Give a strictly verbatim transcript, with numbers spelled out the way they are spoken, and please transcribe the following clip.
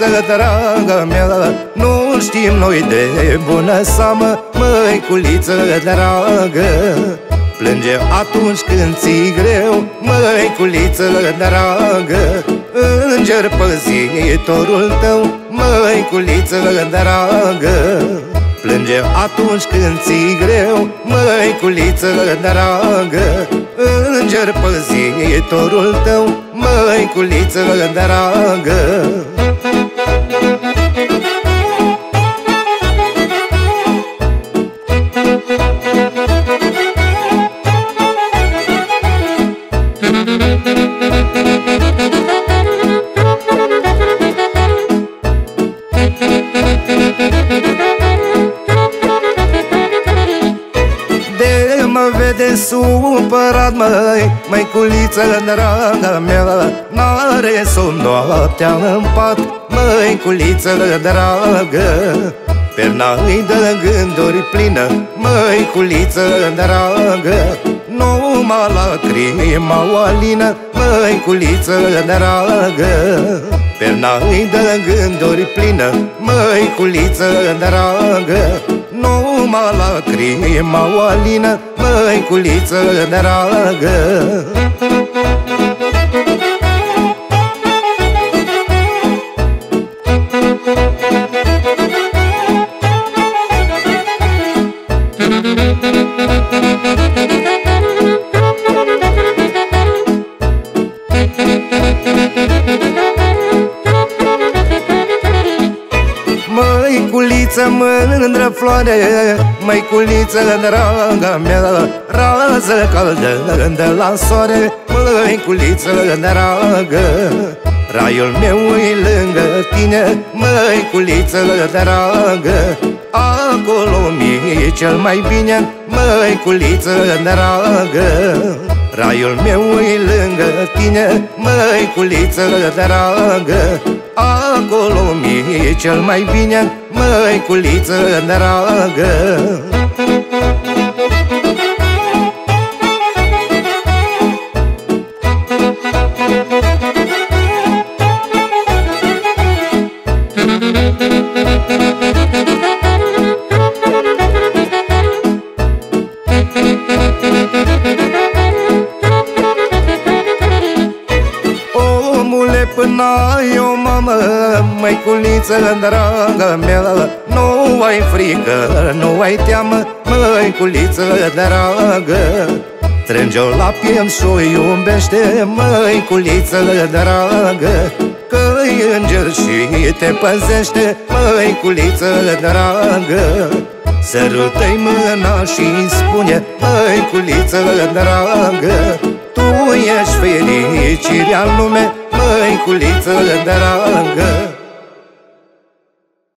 Măicuță, dragă mea, nu știm noi de bună seamă. Măiculiță, dragă, plângem atunci când ți-i greu. Măiculiță, dragă, înger păzitorul tău. Măiculiță, dragă, plângem atunci când ți-i greu. Măiculiță, dragă, înger păzitorul tău. Măiculiță, dragă. Supărat, măi, măiculiță, draga mea, n-are somn noaptea în pat. Măiculiță, dragă, perna-i de gânduri plină. Măiculiță, dragă, numai lacrima o alină. Măiculiță, dragă, perna-i de gânduri plină. Măiculiță, dragă, numai lacrima o alină. Măiculiță, dragă. Măiculiță, mândră floare, măiculiță, draga mea, rază caldă de la soare. Măiculiță, dragă, raiul meu e lângă tine. Măiculiță, dragă, acolo mi-e cel mai bine. Măiculiță, dragă, raiul meu e lângă tine. Măiculiță, dragă, acolo mi-e cel mai bine. Măiculiță, dragă. N-ai o mamă, măiculiță, dragă mea, nu ai frică, nu ai teamă. Măiculiță, dragă, strânge-o la piept și-o iubește. Măiculiță, dragă, că-i înger și te păzește. Măiculiță, dragă, sărută-i mâna și-i spune. Măiculiță, dragă, tu ești fericirea în lume. Măiculiță, dragă,